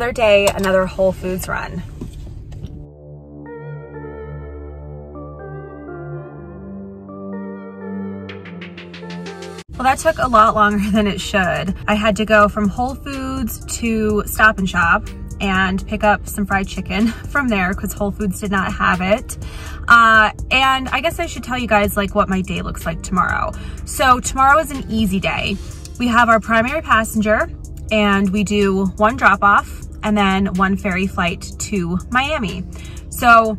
another day, another Whole Foods run. Well, that took a lot longer than it should. I had to go from Whole Foods to Stop and Shop and pick up some fried chicken from there because Whole Foods did not have it. And I guess I should tell you guys like what my day looks like tomorrow. So tomorrow is an easy day. We have our primary passenger and we do one drop off and then one ferry flight to Miami. So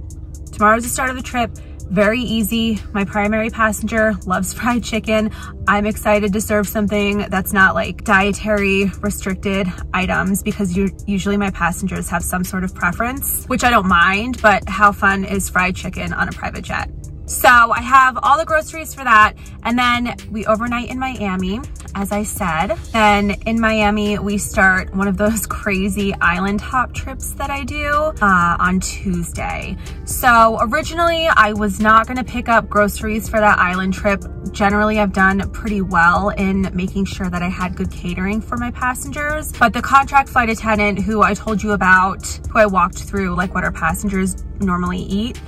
tomorrow's the start of the trip. Very easy. My primary passenger loves fried chicken. I'm excited to serve something that's not like dietary restricted items because usually my passengers have some sort of preference, which I don't mind, but how fun is fried chicken on a private jet? So I have all the groceries for that. And then we overnight in Miami, as I said. Then in Miami, we start one of those crazy island hop trips that I do on Tuesday. So originally I was not gonna pick up groceries for that island trip. Generally, I've done pretty well in making sure that I had good catering for my passengers. But the contract flight attendant who I told you about, who I walked through like what our passengers normally eat,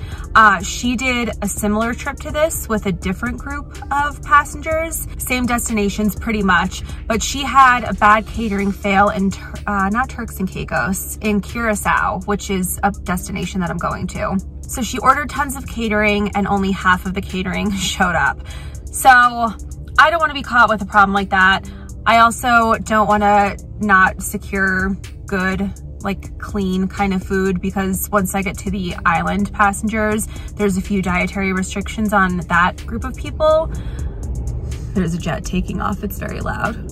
she did a similar trip to this with a different group of passengers, same destinations pretty much, but she had a bad catering fail in not Turks and Caicos, in Curacao, which is a destination that I'm going to. So she ordered tons of catering and only half of the catering showed up. So I don't want to be caught with a problem like that. I also don't want to not secure good, like clean kind of food, because once I get to the island passengers, there's a few dietary restrictions on that group of people. There's a jet taking off, it's very loud.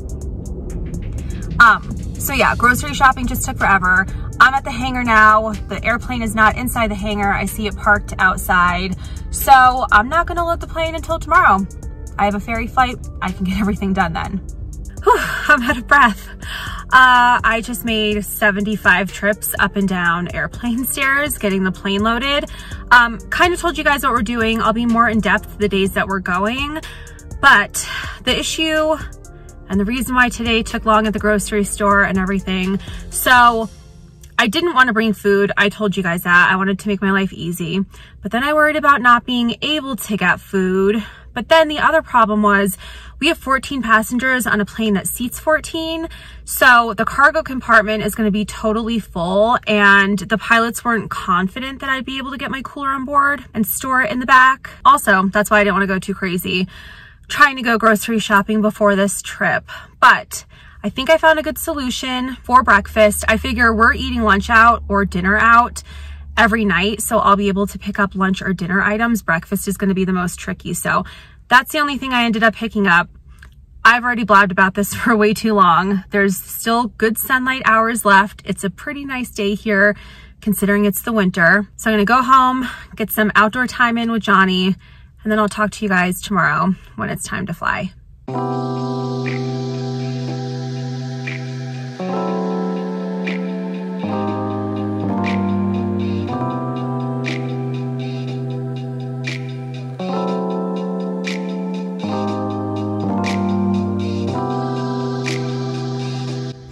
So yeah, grocery shopping just took forever. I'm at the hangar now. The airplane is not inside the hangar. I see it parked outside. So I'm not gonna load the plane until tomorrow. I have a ferry flight. I can get everything done then. Whew, I'm out of breath. I just made 75 trips up and down airplane stairs, getting the plane loaded. Kind of told you guys what we're doing. I'll be more in depth the days that we're going, but the issue and the reason why today took long at the grocery store and everything. So I didn't want to bring food. I told you guys that. I wanted to make my life easy, but then I worried about not being able to get food. But then the other problem was we have 14 passengers on a plane that seats 14. So the cargo compartment is going to be totally full, and the pilots weren't confident that I'd be able to get my cooler on board and store it in the back. Also, that's why I didn't want to go too crazy trying to go grocery shopping before this trip. But I think I found a good solution for breakfast. I figure we're eating lunch out or dinner out every night, so I'll be able to pick up lunch or dinner items. Breakfast is going to be the most tricky, so that's the only thing I ended up picking up. I've already blabbed about this for way too long. There's still good sunlight hours left. It's a pretty nice day here considering it's the winter. So I'm going to go home, get some outdoor time in with Johnny, and then I'll talk to you guys tomorrow when it's time to fly.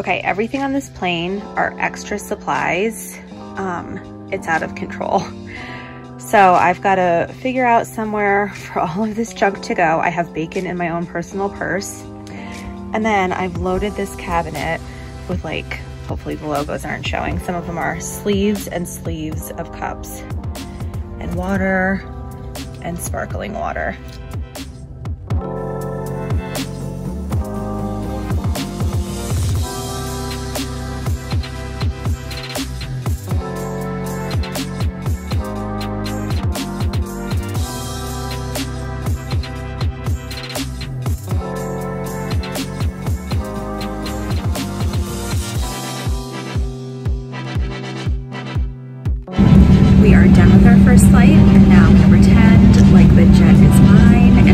Okay, everything on this plane are extra supplies. It's out of control. So I've got to figure out somewhere for all of this junk to go. I have bacon in my own personal purse. And then I've loaded this cabinet with, like, hopefully the logos aren't showing. Some of them are sleeves and sleeves of cups and water and sparkling water. We are done with our first flight, and now I'm going to pretend like the jet is mine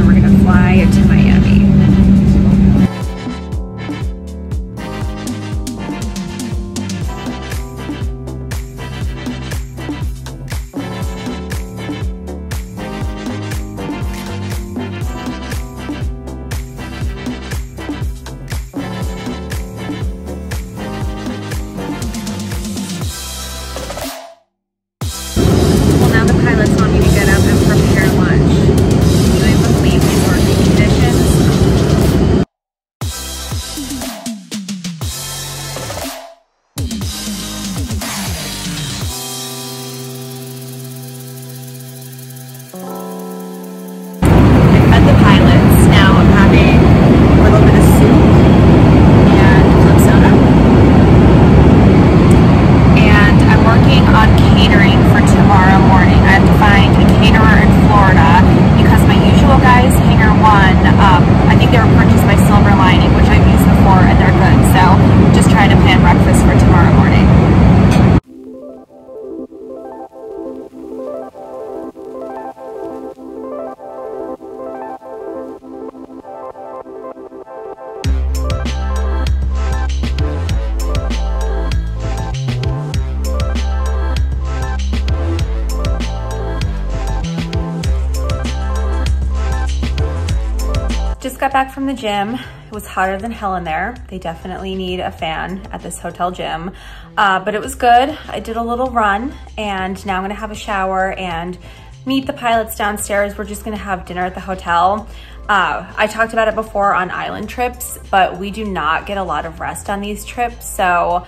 Just got back from the gym. It was hotter than hell in there. They definitely need a fan at this hotel gym, but it was good. I did a little run and now I'm gonna have a shower and meet the pilots downstairs. We're just gonna have dinner at the hotel. I talked about it before on island trips, but we do not get a lot of rest on these trips. So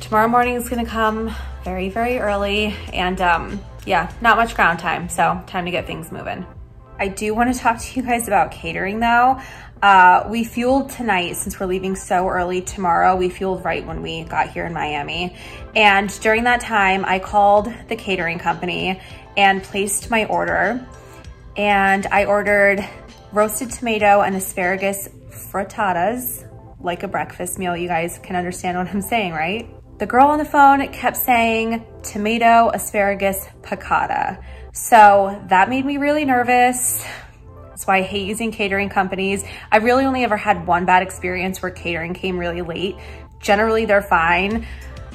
tomorrow morning is gonna come very, very early and yeah, not much ground time. So time to get things moving. I do want to talk to you guys about catering though. We fueled tonight since we're leaving so early tomorrow. We fueled right when we got here in Miami. And during that time, I called the catering company and placed my order. And I ordered roasted tomato and asparagus frittatas, like a breakfast meal. You guys can understand what I'm saying, right? The girl on the phone kept saying tomato asparagus piccata. So that made me really nervous. That's why I hate using catering companies. I've really only ever had one bad experience where catering came really late. Generally, they're fine.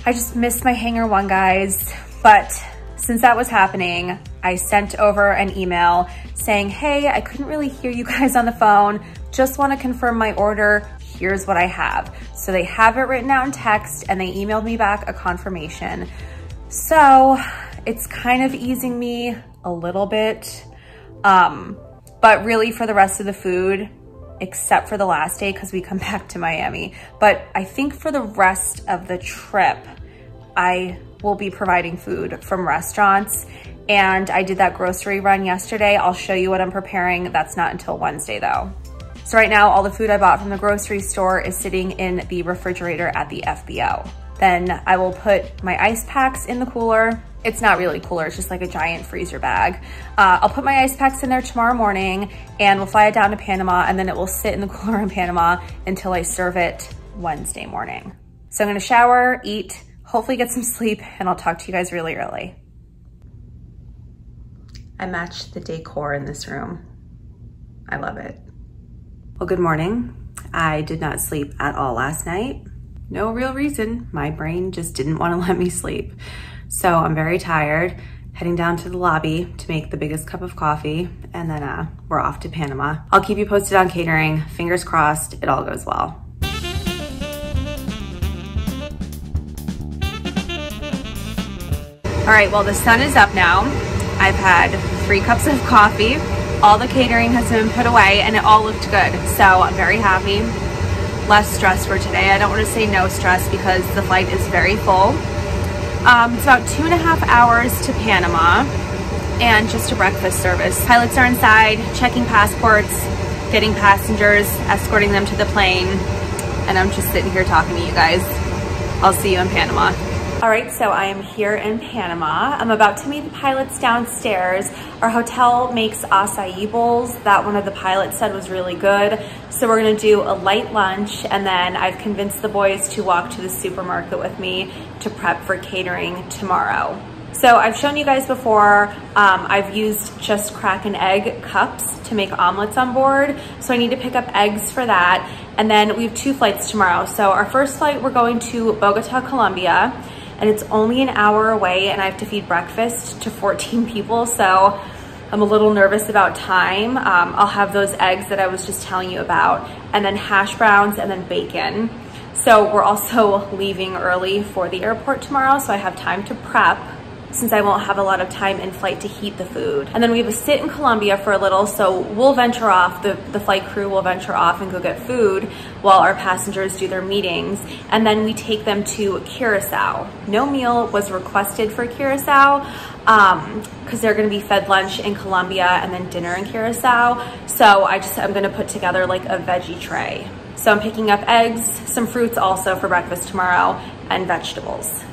I just missed my hanger one, guys. But since that was happening, I sent over an email saying, hey, I couldn't really hear you guys on the phone. Just want to confirm my order. Here's what I have. So they have it written out in text and they emailed me back a confirmation. So it's kind of easing me a little bit, but really for the rest of the food, except for the last day because we come back to Miami. But I think for the rest of the trip, I will be providing food from restaurants. And I did that grocery run yesterday. I'll show you what I'm preparing. That's not until Wednesday though. So right now, all the food I bought from the grocery store is sitting in the refrigerator at the FBO. Then I will put my ice packs in the cooler. It's not really cooler, it's just like a giant freezer bag. I'll put my ice packs in there tomorrow morning and we'll fly it down to Panama and then it will sit in the cooler in Panama until I serve it Wednesday morning. So I'm gonna shower, eat, hopefully get some sleep, and I'll talk to you guys really early. I matched the decor in this room. I love it. Well, good morning. I did not sleep at all last night. No real reason. My brain just didn't want to let me sleep. So I'm very tired, heading down to the lobby to make the biggest cup of coffee, and then we're off to Panama. I'll keep you posted on catering. Fingers crossed, it all goes well. All right, well, the sun is up now. I've had 3 cups of coffee. All the catering has been put away and it all looked good. So I'm very happy, less stressed for today. I don't want to say no stress because the flight is very full. It's about 2.5 hours to Panama and just a breakfast service. Pilots are inside, checking passports, getting passengers, escorting them to the plane. And I'm just sitting here talking to you guys. I'll see you in Panama. All right, so I am here in Panama. I'm about to meet the pilots downstairs. Our hotel makes acai bowls that one of the pilots said was really good. So we're gonna do a light lunch and then I've convinced the boys to walk to the supermarket with me to prep for catering tomorrow. So I've shown you guys before, I've used just crack and egg cups to make omelets on board. So I need to pick up eggs for that. And then we have 2 flights tomorrow. So our first flight, we're going to Bogota, Colombia. And it's only an hour away and I have to feed breakfast to 14 people. So I'm a little nervous about time. I'll have those eggs that I was just telling you about and then hash browns and then bacon. So we're also leaving early for the airport tomorrow. So I have time to prep since I won't have a lot of time in flight to heat the food. And then we have a sit in Colombia for a little. So we'll venture off, the flight crew will venture off and go get food while our passengers do their meetings. And then we take them to Curacao. No meal was requested for Curacao because they're gonna be fed lunch in Colombia and then dinner in Curacao. So I'm gonna put together like a veggie tray. So I'm picking up eggs, some fruits also for breakfast tomorrow, and vegetables.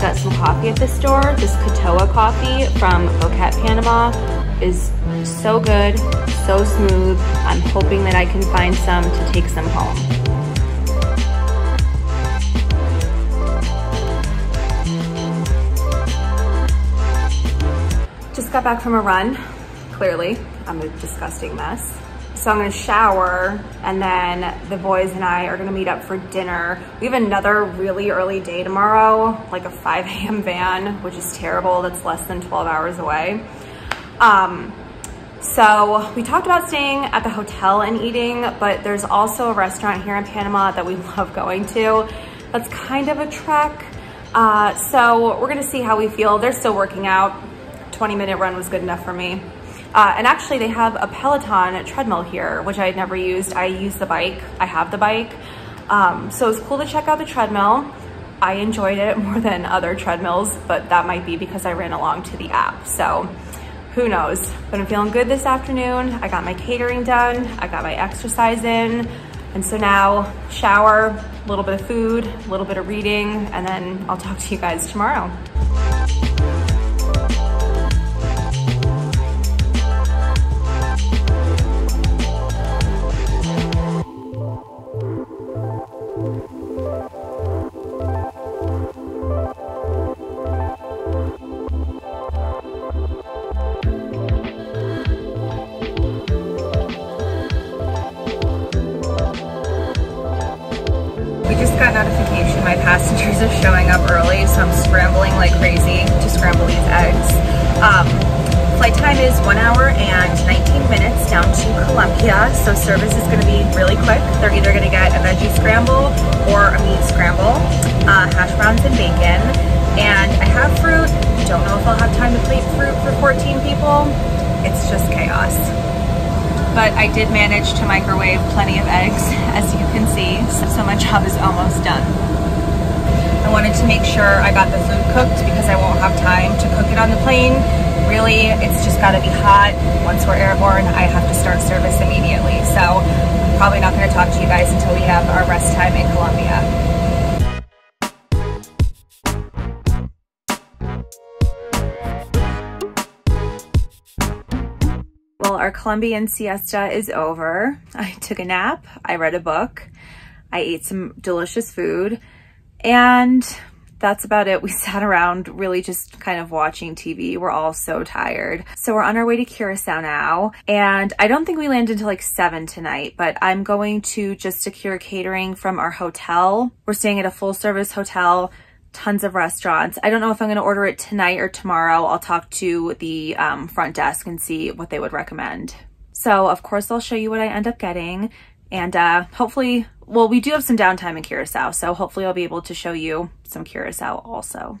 Got some coffee at the store. This Katoa coffee from Boquete, Panama is so good, so smooth. I'm hoping that I can find some to take some home. just got back from a run. Clearly, I'm a disgusting mess. So I'm gonna shower, and then the boys and I are gonna meet up for dinner. We have another really early day tomorrow, like a 5 a.m. van, which is terrible. That's less than 12 hours away. So we talked about staying at the hotel and eating, but there's also a restaurant here in Panama that we love going to. That's kind of a trek. So we're gonna see how we feel. They're still working out. 20-minute run was good enough for me. And actually they have a Peloton treadmill here, which I had never used. I use the bike, I have the bike. So it's cool to check out the treadmill. I enjoyed it more than other treadmills, but that might be because I ran along to the app. So who knows, but I'm feeling good this afternoon. I got my catering done, I got my exercise in. And so now shower, a little bit of food, a little bit of reading, and then I'll talk to you guys tomorrow. Passengers are showing up early, so I'm scrambling like crazy to scramble these eggs. Flight time is 1 hour and 19 minutes down to Colombia, so service is going to be really quick. They're either going to get a veggie scramble or a meat scramble, hash browns and bacon. And I have fruit. Don't know if I'll have time to plate fruit for 14 people. It's just chaos. But I did manage to microwave plenty of eggs, as you can see, so my job is almost done. I wanted to make sure I got the food cooked because I won't have time to cook it on the plane. Really, it's just gotta be hot. Once we're airborne, I have to start service immediately. So I'm probably not gonna talk to you guys until we have our rest time in Colombia. Well, our Colombian siesta is over. I took a nap, I read a book, I ate some delicious food, and that's about it. We sat around really just kind of watching TV. We're all so tired. So we're on our way to Curacao now. And I don't think we land until like 7 tonight, but I'm going to just secure catering from our hotel. We're staying at a full service hotel, tons of restaurants. I don't know if I'm gonna order it tonight or tomorrow. I'll talk to the front desk and see what they would recommend. So of course I'll show you what I end up getting. And hopefully, well, we do have some downtime in Curacao, so hopefully I'll be able to show you some Curacao also.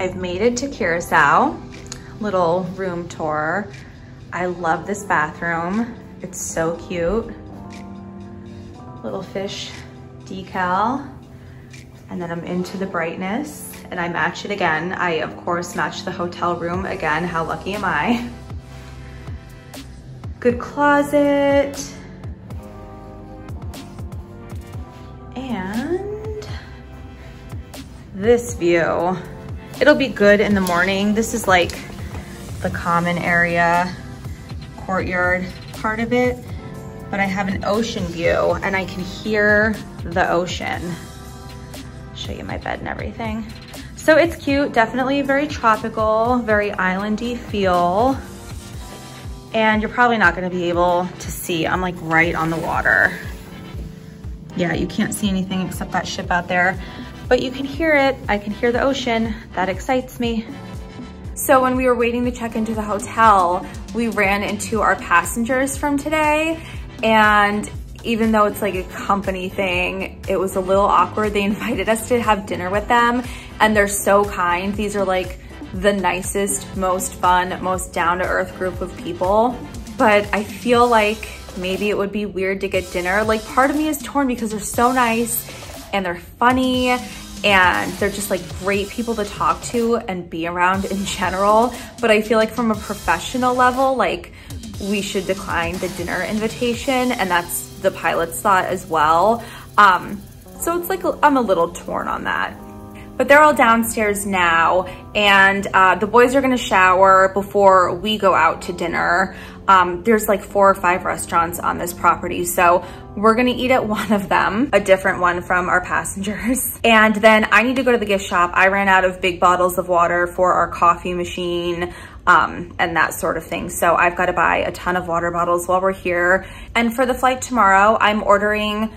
I've made it to Curacao, little room tour. I love this bathroom. It's so cute. Little fish decal, and then I'm into the brightness, and I match it again. I of course match the hotel room again. How lucky am I? Good closet. And this view. It'll be good in the morning. This is like the common area, courtyard part of it. But I have an ocean view and I can hear the ocean. Show you my bed and everything. So it's cute, definitely very tropical, very islandy feel. And you're probably not gonna be able to see, I'm like right on the water. Yeah, you can't see anything except that ship out there, but you can hear it. I can hear the ocean, that excites me. So when we were waiting to check into the hotel, we ran into our passengers from today. And even though it's like a company thing, it was a little awkward. They invited us to have dinner with them, and they're so kind. These are like the nicest, most fun, most down-to-earth group of people. But I feel like maybe it would be weird to get dinner. Like part of me is torn because they're so nice and they're funny and they're just like great people to talk to and be around in general. But I feel like from a professional level, like we should decline the dinner invitation, and that's the pilot's thought as well. So it's like I'm a little torn on that. but they're all downstairs now, and the boys are gonna shower before we go out to dinner. There's like 4 or 5 restaurants on this property, so we're gonna eat at one of them, a different one from our passengers. And then I need to go to the gift shop. I ran out of big bottles of water for our coffee machine and that sort of thing. So I've got to buy a ton of water bottles while we're here. And for the flight tomorrow, I'm ordering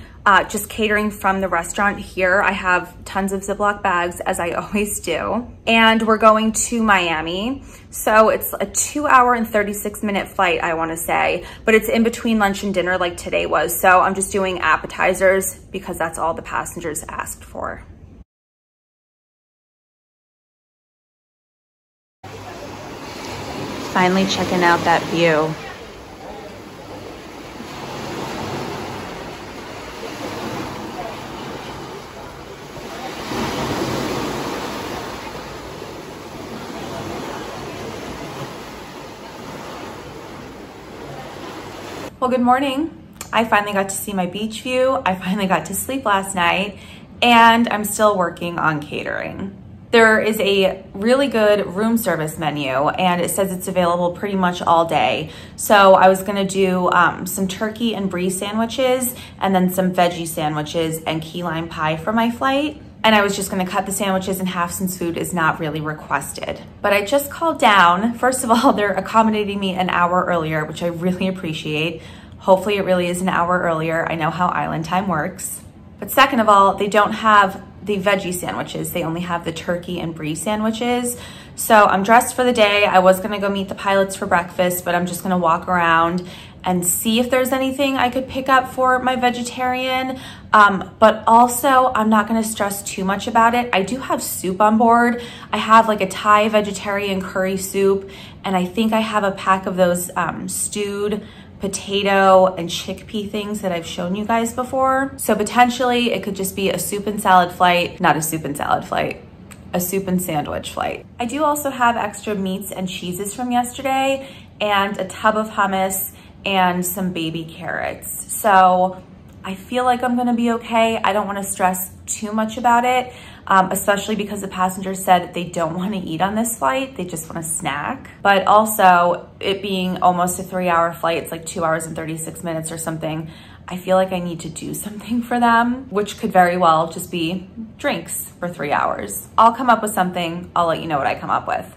just catering from the restaurant here. I have tons of Ziploc bags, as I always do. And we're going to Miami. So it's a 2-hour and 36-minute flight, I wanna say, but it's in between lunch and dinner like today was. So I'm just doing appetizers because that's all the passengers asked for. Finally checking out that view. Well, good morning. I finally got to see my beach view. I finally got to sleep last night, and I'm still working on catering. There is a really good room service menu, and it says it's available pretty much all day. So I was gonna do some turkey and brie sandwiches, and then some veggie sandwiches and key lime pie for my flight. And I was just gonna cut the sandwiches in half since food is not really requested. But I just called down. First of all, they're accommodating me an hour earlier, which I really appreciate. Hopefully it really is an hour earlier. I know how island time works. But second of all, they don't have the veggie sandwiches. They only have the turkey and brie sandwiches. So I'm dressed for the day. I was gonna go meet the pilots for breakfast, but I'm just gonna walk around and see if there's anything I could pick up for my vegetarian. But also, I'm not gonna stress too much about it. I do have soup on board. I have like a Thai vegetarian curry soup, and I think I have a pack of those stewed potato and chickpea things that I've shown you guys before. So potentially, it could just be a soup and salad flight, not a soup and salad flight, a soup and sandwich flight. I do also have extra meats and cheeses from yesterday, and a tub of hummus, and some baby carrots. So I feel like I'm gonna be okay. I don't wanna stress too much about it, especially because the passengers said they don't wanna eat on this flight, they just wanna snack. But also, it being almost a 3-hour flight, it's like 2 hours and 36 minutes or something, I feel like I need to do something for them, which could very well just be drinks for 3 hours. I'll come up with something, I'll let you know what I come up with.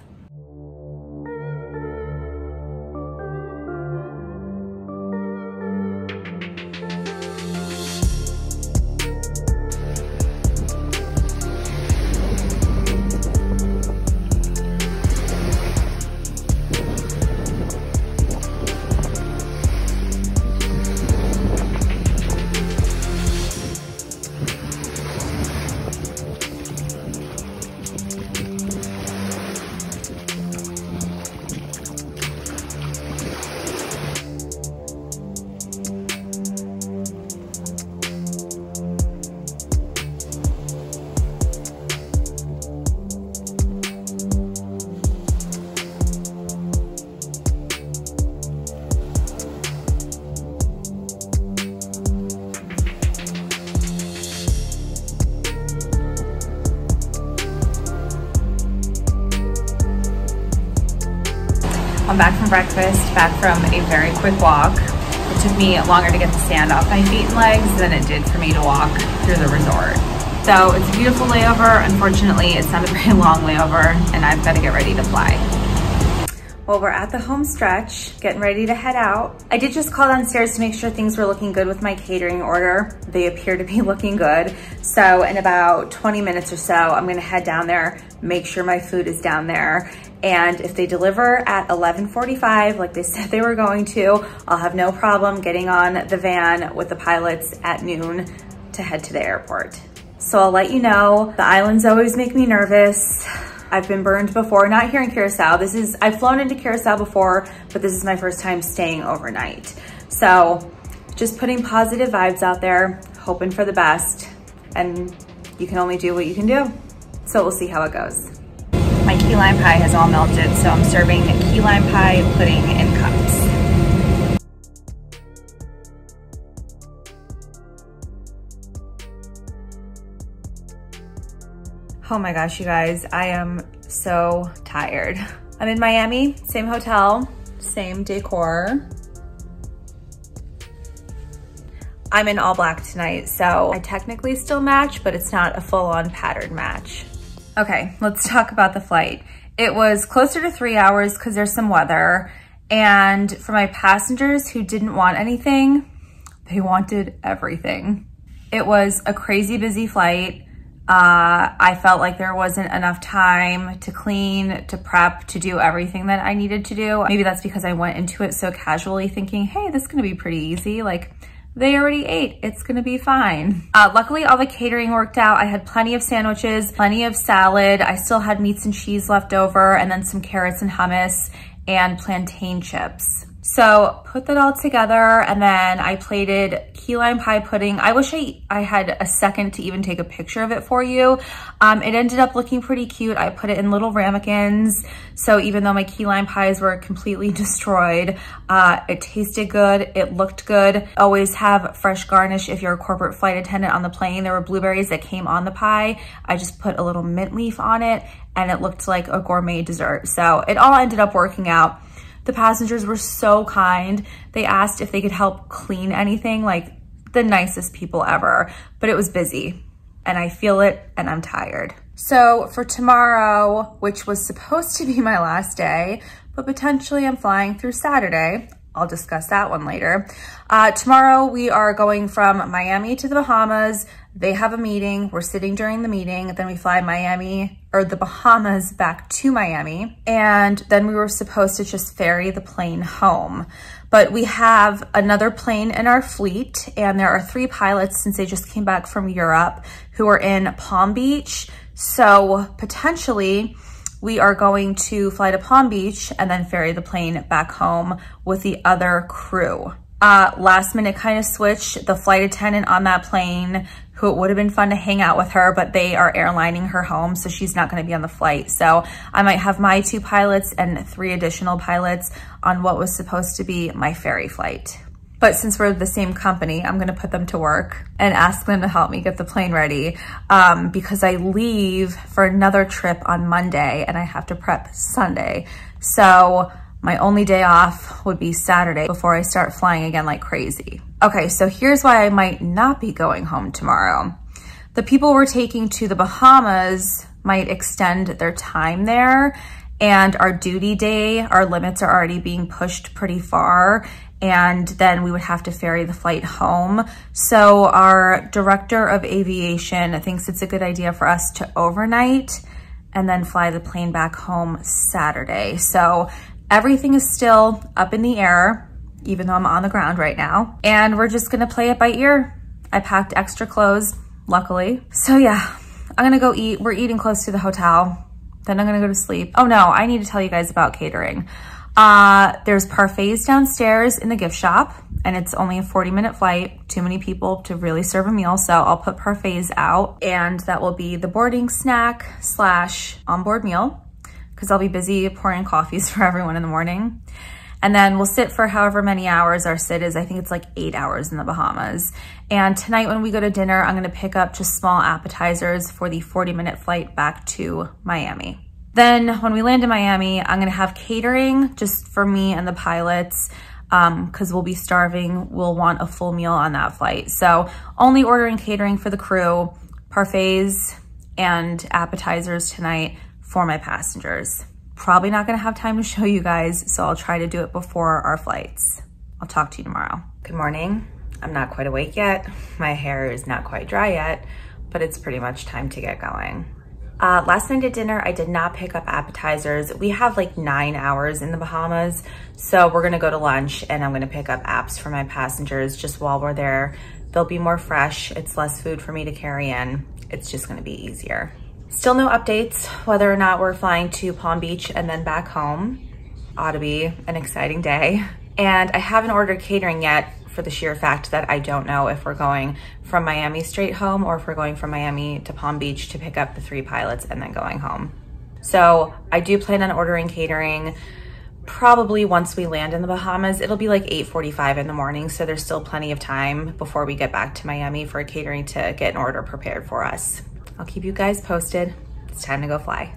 Back from breakfast, back from a very quick walk. It took me longer to get the sand off my feet and legs than it did for me to walk through the resort. So it's a beautiful layover. Unfortunately, it's not a very long layover, and I've got to get ready to fly. Well, we're at the home stretch, getting ready to head out. I did just call downstairs to make sure things were looking good with my catering order. They appear to be looking good. So in about 20 minutes or so, I'm gonna head down there, make sure my food is down there. And if they deliver at 11:45, like they said they were going to, I'll have no problem getting on the van with the pilots at noon to head to the airport. So I'll let you know, the islands always make me nervous. I've been burned before, not here in Curacao. I've flown into Curacao before, but this is my first time staying overnight. So just putting positive vibes out there, hoping for the best, and you can only do what you can do. So we'll see how it goes. My key lime pie has all melted, so I'm serving key lime pie pudding in cups. Oh my gosh, you guys, I am so tired. I'm in Miami, same hotel, same decor. I'm in all black tonight, so I technically still match, but it's not a full-on pattern match. Okay, let's talk about the flight. It was closer to 3 hours because there's some weather, and for my passengers who didn't want anything, they wanted everything. It was a crazy busy flight. I felt like there wasn't enough time to clean, to prep, to do everything that I needed to do. Maybe that's because I went into it so casually thinking, hey, this is gonna be pretty easy. Like, they already ate, it's gonna be fine. Luckily, all the catering worked out. I had plenty of sandwiches, plenty of salad. I still had meats and cheese left over, and then some carrots and hummus and plantain chips. So put that all together, and then I plated key lime pie pudding. I wish I had a second to even take a picture of it for you. It ended up looking pretty cute. I put it in little ramekins. So even though my key lime pies were completely destroyed, it tasted good, it looked good. Always have fresh garnish if you're a corporate flight attendant on the plane. There were blueberries that came on the pie. I just put a little mint leaf on it, and it looked like a gourmet dessert. So it all ended up working out. The passengers were so kind. They asked if they could help clean anything, like the nicest people ever, but it was busy and I feel it and I'm tired. So for tomorrow, which was supposed to be my last day, but potentially I'm flying through Saturday. I'll discuss that one later. Tomorrow we are going from Miami to the Bahamas. They have a meeting. We're sitting during the meeting. Then we fly Miami or the Bahamas back to Miami. And then we were supposed to just ferry the plane home. But we have another plane in our fleet. And there are 3 pilots since they just came back from Europe who are in Palm Beach. So potentially we are going to fly to Palm Beach and then ferry the plane back home with the other crew. Last minute kind of switch. The flight attendant on that plane, who it would have been fun to hang out with her, but they are airlining her home, so she's not going to be on the flight. So I might have my 2 pilots and 3 additional pilots on what was supposed to be my ferry flight. But since we're the same company, I'm gonna put them to work and ask them to help me get the plane ready because I leave for another trip on Monday and I have to prep Sunday. So my only day off would be Saturday before I start flying again like crazy. Okay, so here's why I might not be going home tomorrow. The people we're taking to the Bahamas might extend their time there, and our duty day, our limits are already being pushed pretty far, and then we would have to ferry the flight home. So our director of aviation thinks it's a good idea for us to overnight and then fly the plane back home Saturday. So everything is still up in the air, even though I'm on the ground right now, and we're just gonna play it by ear. I packed extra clothes, luckily. So yeah, I'm gonna go eat. We're eating close to the hotel. Then I'm gonna go to sleep. Oh no, I need to tell you guys about catering. There's parfaits downstairs in the gift shop, and it's only a 40-minute flight. Too many people to really serve a meal, so I'll put parfaits out, and that will be the boarding snack / onboard meal, because I'll be busy pouring coffees for everyone in the morning. And then we'll sit for however many hours our sit is. I think it's like 8 hours in the Bahamas. And tonight when we go to dinner, I'm gonna pick up just small appetizers for the 40-minute flight back to Miami. Then when we land in Miami, I'm gonna have catering just for me and the pilots because we'll be starving. We'll want a full meal on that flight. So only ordering catering for the crew, parfaits and appetizers tonight for my passengers. Probably not gonna have time to show you guys, so I'll try to do it before our flights. I'll talk to you tomorrow. Good morning. I'm not quite awake yet. My hair is not quite dry yet, but it's pretty much time to get going. Last night at dinner, I did not pick up appetizers. We have like 9 hours in the Bahamas, so we're gonna go to lunch and I'm gonna pick up apps for my passengers just while we're there. They'll be more fresh. It's less food for me to carry in. It's just gonna be easier. Still no updates whether or not we're flying to Palm Beach and then back home. Ought to be an exciting day. And I haven't ordered catering yet for the sheer fact that I don't know if we're going from Miami straight home or if we're going from Miami to Palm Beach to pick up the 3 pilots and then going home. So I do plan on ordering catering probably once we land in the Bahamas. It'll be like 8:45 in the morning, so there's still plenty of time before we get back to Miami for catering to get an order prepared for us. I'll keep you guys posted. It's time to go fly.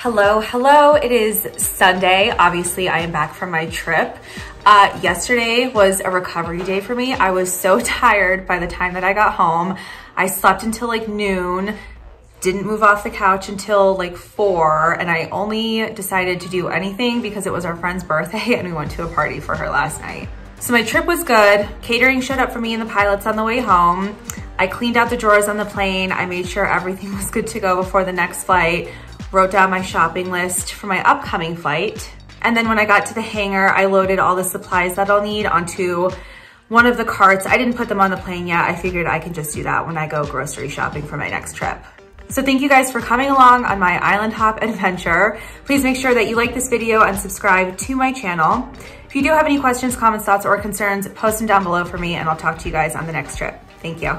Hello, hello, it is Sunday. Obviously, I am back from my trip. Yesterday was a recovery day for me. I was so tired by the time that I got home. I slept until like noon, didn't move off the couch until like 4, and I only decided to do anything because it was our friend's birthday and we went to a party for her last night. So my trip was good. Catering showed up for me in the pilots on the way home. I cleaned out the drawers on the plane. I made sure everything was good to go before the next flight. Wrote down my shopping list for my upcoming flight. And then when I got to the hangar, I loaded all the supplies that I'll need onto one of the carts. I didn't put them on the plane yet. I figured I can just do that when I go grocery shopping for my next trip. So thank you guys for coming along on my island hop adventure. Please make sure that you like this video and subscribe to my channel. If you do have any questions, comments, thoughts, or concerns, post them down below for me and I'll talk to you guys on the next trip. Thank you.